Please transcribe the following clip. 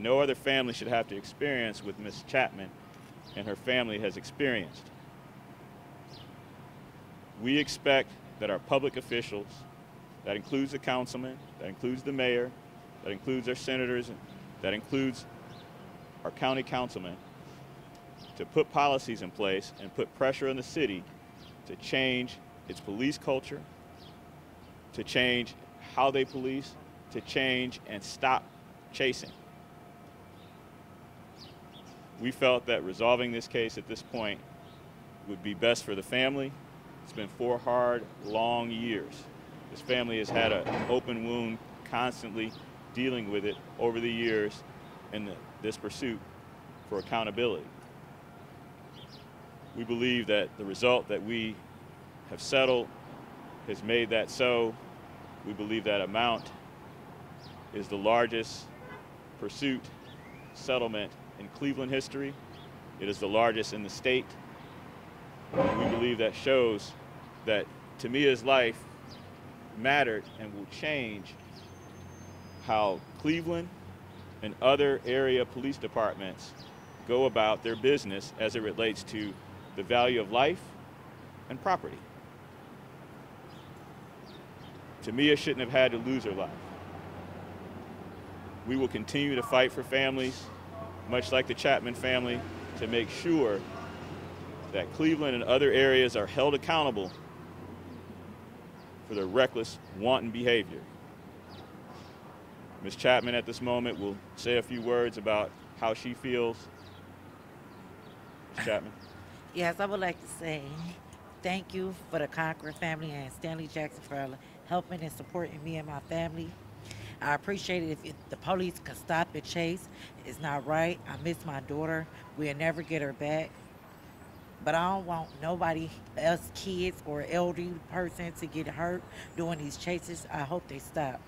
no other family should have to experience what Ms. Chapman and her family has experienced. We expect that our public officials, that includes the councilman, that includes the mayor, that includes our senators, that includes our county councilmen, to put policies in place and put pressure on the city to change its police culture, to change how they police, to change and stop chasing. We felt that resolving this case at this point would be best for the family. It's been 4 hard, long years. This family has had an open wound, constantly dealing with it over the years in this pursuit for accountability. We believe that the result that we have settled has made that so. We believe that amount is the largest pursuit settlement in Cleveland history. It is the largest in the state. We believe that shows that Tamia's life mattered and will change how Cleveland and other area police departments go about their business as it relates to the value of life and property. Tamia shouldn't have had to lose her life. We will continue to fight for families, much like the Chapman family, to make sure that Cleveland and other areas are held accountable for their reckless, wanton behavior. Ms. Chapman at this moment will say a few words about how she feels. Ms. Chapman? Yes, I would like to say thank you for the Conqueror family and Stanley Jackson for helping and supporting me and my family. I appreciate it if the police could stop the chase. It's not right. I miss my daughter. We'll never get her back. But I don't want nobody else, kids or elderly person, to get hurt doing these chases. I hope they stop.